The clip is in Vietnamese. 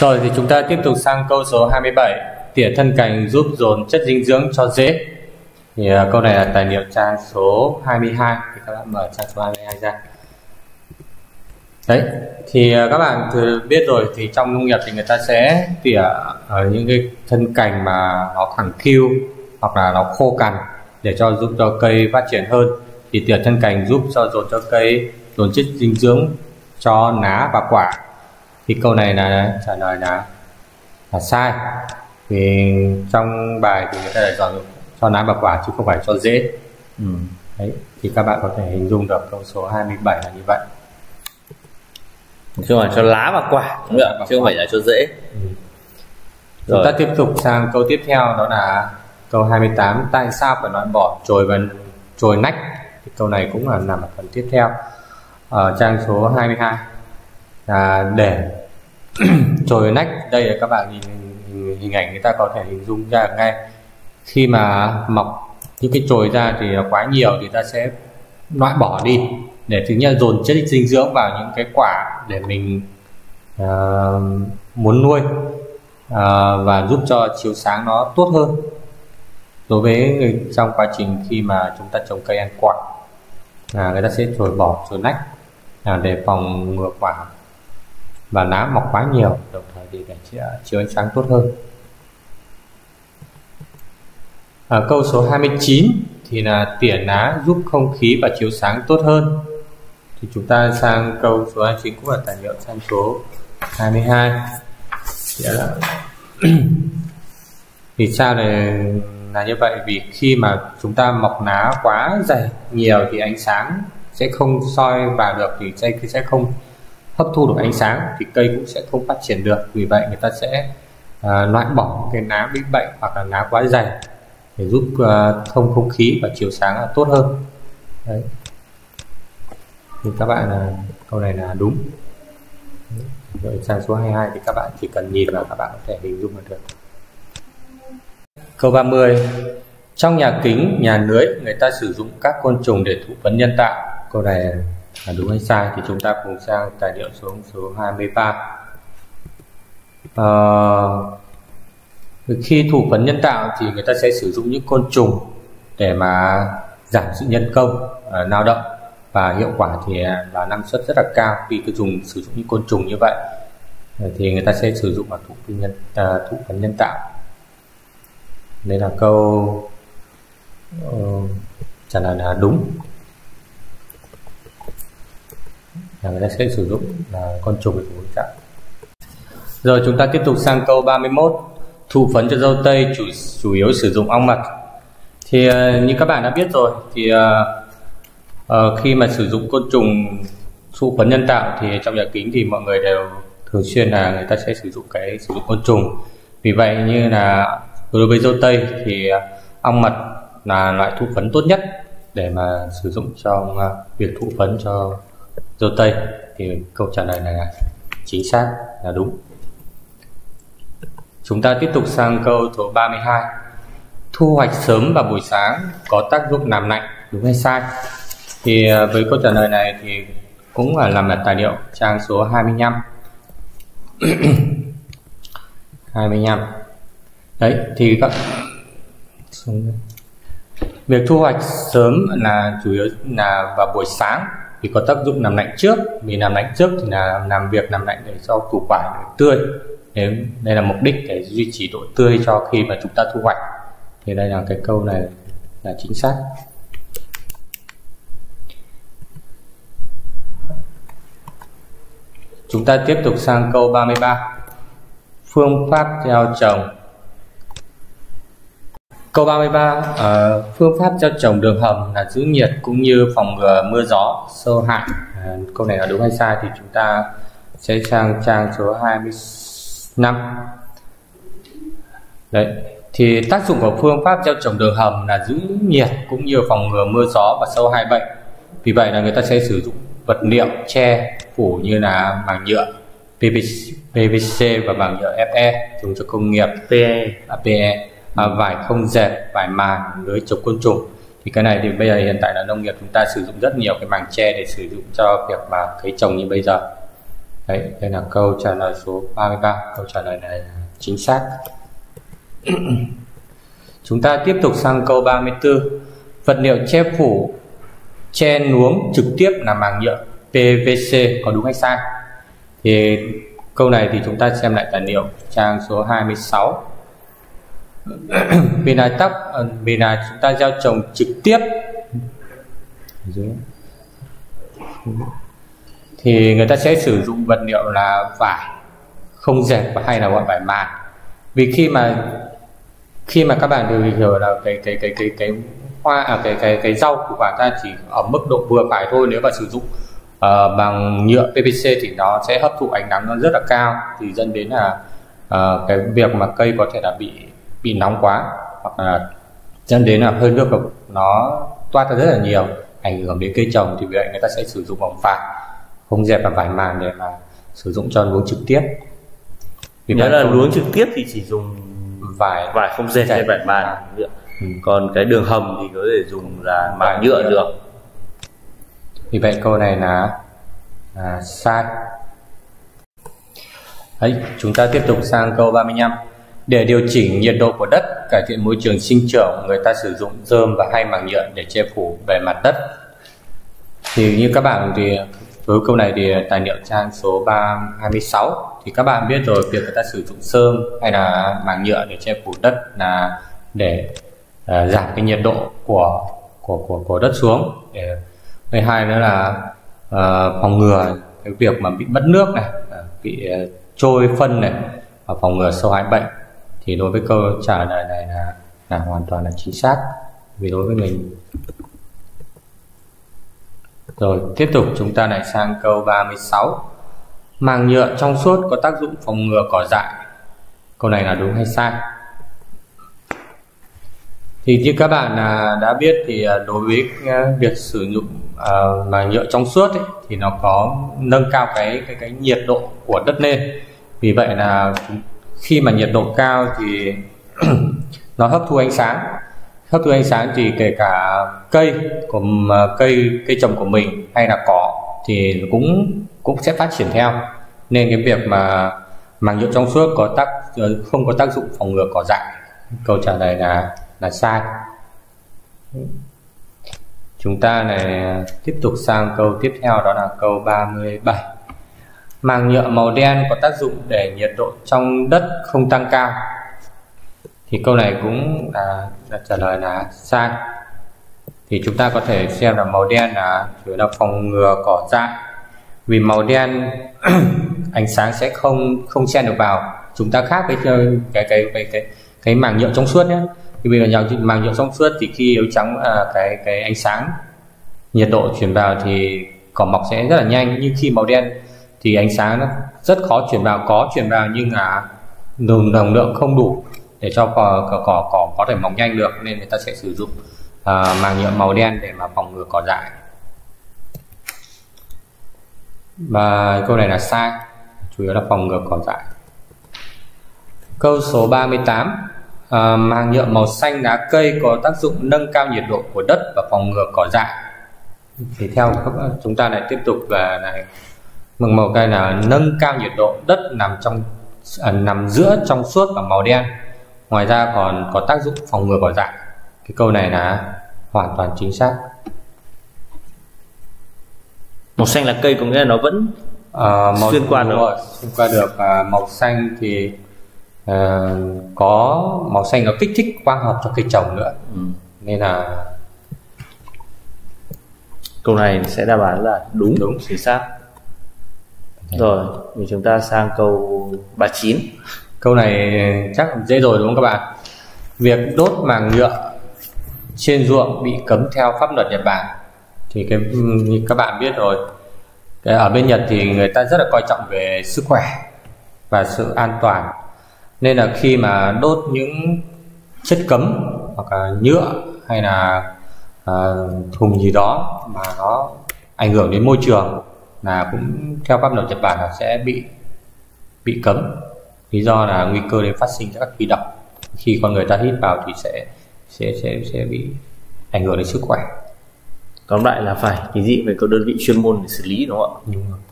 Rồi thì chúng ta tiếp tục sang câu số 27, tỉa thân cành giúp dồn chất dinh dưỡng cho rễ. Thì câu này là tài liệu trang số 22, thì các bạn mở trang số 22 ra. Đấy, thì các bạn thử biết rồi, thì trong nông nghiệp thì người ta sẽ tỉa ở những cái thân cành mà nó thẳng kiêu hoặc là nó khô cằn để cho giúp cho cây phát triển hơn. Thì tỉa thân cành giúp cho dồn cho cây dồn chất dinh dưỡng cho lá và quả. Thì câu này là trả lời là sai, vì trong bài thì người ta đã dồn cho lá và quả chứ không phải cho rễ. Đấy, thì các bạn có thể hình dung được câu số 27 là như vậy. Chứ mà cho lá và quả đúng không? Chứ không phải là cho rễ. Chúng ta tiếp tục sang câu tiếp theo, đó là câu 28, tại sao phải loại bỏ chồi và chồi nách? Thì câu này cũng là nằm ở phần tiếp theo ở trang số 22, là để chồi nách. Đây là các bạn nhìn hình ảnh, người ta có thể hình dung ra ngay, khi mà mọc những cái chồi ra thì quá nhiều thì ta sẽ loại bỏ đi để thứ nhất dồn chất dinh dưỡng vào những cái quả để mình muốn nuôi, và giúp cho chiếu sáng nó tốt hơn đối với người trong quá trình khi mà chúng ta trồng cây ăn quả. Người ta sẽ chồi bỏ chồi nách để phòng ngừa quả và lá mọc quá nhiều, đồng thời thì để chiếu ánh sáng tốt hơn. Câu số 29 thì là tỉa lá giúp không khí và chiếu sáng tốt hơn. Thì chúng ta sang câu số 29, cũng là tài liệu sang số 22. Vì sao này là như vậy? Vì khi mà chúng ta mọc lá quá dày nhiều thì ánh sáng sẽ không soi vào được, thì cây sẽ không hấp thu được ánh sáng, thì cây cũng sẽ không phát triển được. Vì vậy người ta sẽ loại bỏ cái lá bị bệnh hoặc là lá quá dày để giúp thông không khí và chiếu sáng là tốt hơn. Đấy, thì các bạn câu này là đúng. Rồi sang số 22 thì các bạn chỉ cần nhìn là các bạn có thể hình dung là được. Câu 30, trong nhà kính, nhà lưới người ta sử dụng các côn trùng để thụ phấn nhân tạo. Câu này là đúng hay sai? Thì chúng ta cùng sang tài liệu số 23. Khi thụ phấn nhân tạo thì người ta sẽ sử dụng những côn trùng để mà giảm sự nhân công lao động, và hiệu quả thì là năng suất rất là cao. Khi sử dụng những côn trùng như vậy thì người ta sẽ sử dụng vào thụ phấn nhân tạo. Đây là câu trả lời là đúng, là người ta sẽ sử dụng là côn trùng để thụ phấn nhân tạo. Rồi chúng ta tiếp tục sang câu 31, thụ phấn cho dâu tây chủ yếu sử dụng ong mật. Thì như các bạn đã biết rồi, thì khi mà sử dụng côn trùng thụ phấn nhân tạo thì trong nhà kính thì mọi người đều thường xuyên là người ta sẽ sử dụng côn trùng. Vì vậy như là đối với dâu tây thì ong mật là loại thụ phấn tốt nhất để mà sử dụng trong việc thụ phấn cho dâu tây. Thì câu trả lời này là chính xác, là đúng. Chúng ta tiếp tục sang câu số 32, thu hoạch sớm vào buổi sáng có tác dụng làm lạnh, đúng hay sai? Thì với câu trả lời này thì cũng là làm tài liệu trang số 25. 25. Đấy, thì các việc thu hoạch sớm là chủ yếu là vào buổi sáng, thì có tác dụng làm lạnh trước. Vì làm lạnh trước thì là làm việc làm lạnh để cho củ quả tươi. Đây là mục đích để duy trì độ tươi cho khi mà chúng ta thu hoạch. Thì đây là cái câu này là chính xác. Chúng ta tiếp tục sang câu 33, phương pháp gieo trồng. Câu 33, phương pháp gieo trồng đường hầm là giữ nhiệt cũng như phòng ngừa mưa gió, sâu hại. Câu này là đúng hay sai? Thì chúng ta sẽ sang trang số 25. Đấy, thì tác dụng của phương pháp gieo trồng đường hầm là giữ nhiệt cũng như phòng ngừa mưa gió và sâu hại bệnh. Vì vậy là người ta sẽ sử dụng vật liệu tre phủ như là màng nhựa PVC và màng nhựa FE dùng cho công nghiệp, PE, vải không dệt, vải màng, lưới chống côn trùng. Thì cái này thì bây giờ hiện tại là nông nghiệp chúng ta sử dụng rất nhiều cái màng tre để sử dụng cho việc mà cấy trồng như bây giờ. Đấy, đây là câu trả lời số 33, câu trả lời này chính xác. Chúng ta tiếp tục sang câu 34. Vật liệu che phủ, che nuống trực tiếp là màng nhựa PVC, có đúng hay sai? Thì câu này thì chúng ta xem lại tài liệu trang số 26. Vì là chúng ta gieo trồng trực tiếp thì người ta sẽ sử dụng vật liệu là vải không dệt hay là gọi vải màn. Vì khi mà các bạn đều hiểu là cái hoa cái rau của quả ta chỉ ở mức độ vừa phải thôi, nếu mà sử dụng bằng nhựa PVC thì nó sẽ hấp thụ ánh nắng nó rất là cao, thì dẫn đến là cái việc mà cây có thể là bị nóng quá, hoặc là dẫn đến là hơi nước nó toát ra rất là nhiều, ảnh hưởng đến cây trồng. Thì vì vậy người ta sẽ sử dụng bằng vải không dẹp và vải màng để mà sử dụng cho luống trực tiếp. Vì vậy là luống trực tiếp thì chỉ dùng vải không dệt hay vải màng. Còn cái đường hầm thì có thể dùng là màng nhựa được. Vì vậy câu này là sai. Đấy, chúng ta tiếp tục sang câu 35. Để điều chỉnh nhiệt độ của đất, cải thiện môi trường sinh trưởng, người ta sử dụng rơm và hay màng nhựa để che phủ bề mặt đất. Thì như các bạn thì với câu này thì tài liệu trang số 26 thì các bạn biết rồi, việc người ta sử dụng rơm hay là màng nhựa để che phủ đất là để giảm cái nhiệt độ của đất xuống. Để thứ hai nữa là phòng ngừa cái việc mà bị mất nước này, bị trôi phân này, và phòng ngừa sâu hại bệnh. Thì đối với câu trả lời này là hoàn toàn là chính xác vì đối với mình. Rồi tiếp tục chúng ta lại sang câu 36. Màng nhựa trong suốt có tác dụng phòng ngừa cỏ dại, câu này là đúng hay sai? Thì như các bạn đã biết thì đối với việc sử dụng màng nhựa trong suốt ấy, thì nó có nâng cao cái nhiệt độ của đất lên. Vì vậy là khi mà nhiệt độ cao thì nó hấp thu ánh sáng thì kể cả cây trồng của mình hay là cỏ thì cũng sẽ phát triển theo. Nên cái việc mà màng nhựa trong suốt không có tác dụng phòng ngừa cỏ dại, câu trả lời là sai. Chúng ta này tiếp tục sang câu tiếp theo, đó là câu 37. Màng nhựa màu đen có tác dụng để nhiệt độ trong đất không tăng cao. Thì câu này cũng là trả lời là sai. Thì chúng ta có thể xem là màu đen là chủ là phòng ngừa cỏ dại. Vì màu đen ánh sáng sẽ không xen được vào. Chúng ta khác với cái màng nhựa trong suốt nhé. Thì bây giờ màng nhựa trong suốt thì khi yếu trắng cái ánh sáng nhiệt độ chuyển vào thì cỏ mọc sẽ rất là nhanh. Nhưng khi màu đen thì ánh sáng nó rất khó chuyển vào, có chuyển vào nhưng nồng lượng không đủ để cho cỏ có thể mọc nhanh được, nên người ta sẽ sử dụng màng nhựa màu đen để mà phòng ngừa cỏ dại. Và câu này là sai, chủ yếu là phòng ngừa cỏ dại. Câu số 38. Màng nhựa màu xanh lá cây có tác dụng nâng cao nhiệt độ của đất và phòng ngừa cỏ dại. Thì theo chúng ta lại tiếp tục về này, màu cây là nâng cao nhiệt độ đất nằm giữa trong suốt và màu đen. Ngoài ra còn có tác dụng phòng ngừa cỏ dại. Cái câu này là hoàn toàn chính xác. Màu xanh lá cây có nghĩa là nó vẫn xuyên qua được. Màu xanh thì có màu xanh nó kích thích quang hợp cho cây trồng nữa. Nên là câu này sẽ đáp án là đúng chính xác. Rồi, thì chúng ta sang câu 39. Câu này chắc dễ rồi đúng không các bạn? Việc đốt màng nhựa trên ruộng bị cấm theo pháp luật Nhật Bản. Thì như các bạn biết rồi, ở bên Nhật thì người ta rất là coi trọng về sức khỏe và sự an toàn. Nên là khi mà đốt những chất cấm hoặc là nhựa hay là thùng gì đó mà nó ảnh hưởng đến môi trường là cũng theo pháp luật Nhật Bản là sẽ bị cấm. Lý do là nguy cơ để phát sinh các khí độc khi con người ta hít vào thì sẽ bị ảnh hưởng đến sức khỏe. Tóm lại là phải cái gì về có đơn vị chuyên môn để xử lý, đúng không ạ? Đúng rồi.